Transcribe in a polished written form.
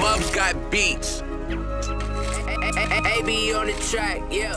Mubz Got Beats. AB on the track, yeah.